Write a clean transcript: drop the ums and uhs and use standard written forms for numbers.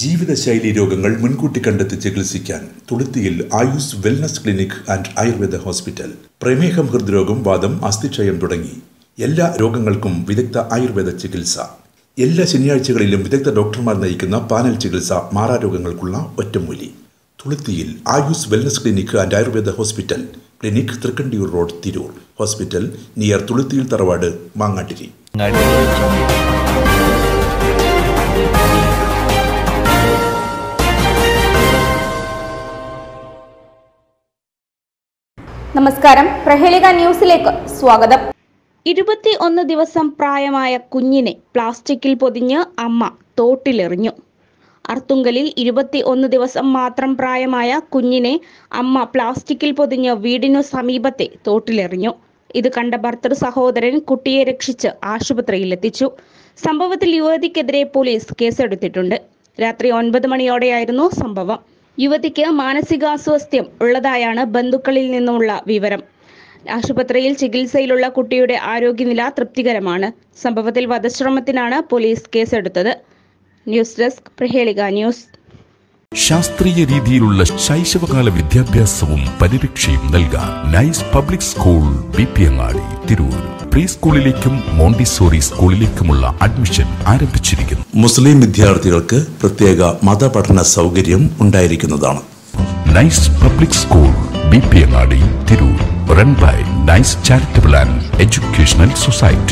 ജീവിതശൈലി രോഗങ്ങൾ മുൻകൂട്ടി കണ്ടെത്തി ചികിത്സിക്കാൻ തുളുത്തിയിൽ Ayus wellness clinic and Ayurveda hospital. പ്രമേഹം, ഹൃദ്രോഗം, വാദം, അസ്ഥിക്ഷയം തുടങ്ങി എല്ലാ രോഗങ്ങൾക്കും വിദഗ്ധ ആയുർവേദ ചികിത്സ. എല്ലാ ശനിയാഴ്ചകളിലും വിദഗ്ധ ഡോക്ടർമാർ നയിക്കുന്ന പാനൽ ചികിത്സ, മാറാരോഗങ്ങൾക്കുള്ള ഒറ്റമൂലി. തുളുത്തിയിൽ Ayus wellness clinic and Ayurveda hospital. Clinic Thrikkandiyur road, Tirur. Hospital near തുളുത്തിയിൽ തറവാട്, മാങ്ങാട്ടിരി. നമസ്കാരം, പ്രഹേളിക ന്യൂസിലേക്ക് സ്വാഗതം. 21 ദിവസം പ്രായമായ കുഞ്ഞിനെ പ്ലാസ്റ്റിക്കിൽ പൊതിഞ്ഞ് അമ്മ തോട്ടിലെറിഞ്ഞു. അർത്തുങ്കലിൽ 21 ദിവസം മാത്രം പ്രായമായ കുഞ്ഞിനെ അമ്മ പ്ലാസ്റ്റിക്കിൽ പൊതിഞ്ഞ് വീടിനു സമീപത്തെ തോട്ടിലെറിഞ്ഞു. ഇത് കണ്ട ഭർത്തൃ സഹോദരൻ കുട്ടിയെ രക്ഷിച്ച് ആശുപത്രിയിലെത്തിച്ചു. സംഭവത്തിൽ യുവതിക്കെതിരെ പോലീസ് കേസെടുത്തിട്ടുണ്ട്. രാത്രി 9 മണിയോടെയായിരുന്നു സംഭവം. യുവതിക്ക് മാനസികാസ്വാസ്ഥ്യം ഉള്ളതായാണ് ബന്ധുക്കളിൽ നിന്നുമുള്ള വിവരം. ആശുപത്രിയിൽ ചികിത്സയിലുള്ള കുട്ടിയുടെ ആരോഗ്യനില തൃപ്തികരമാണ്. സംഭവത്തിൽ വധശ്രമത്തിനാണ് പോലീസ് കേസെടുത്തത്. News desk Prahelika news. ശാസ്ത്രീയ രീതിയിലുള്ള ശൈശവകാല വിദ്യാഭ്യാസവും പരിരക്ഷയും നൽകാൻ nice public school BP Angadi, Tirur. Pre സ്കൂളിലേക്കും മോണ്ടിസോറി സ്കൂളിലേക്കുമുള്ള അഡ്മിഷൻ ആരംഭിച്ചിരിക്കുന്നു. മുസ്ലിം വിദ്യാർത്ഥികൾക്ക് പ്രത്യേക മതപഠന സൗകര്യം ഉണ്ടായിരിക്കുന്നതാണ് nice public school BP Angadi, Tirur. Run by Nice Charitable and Educational Society.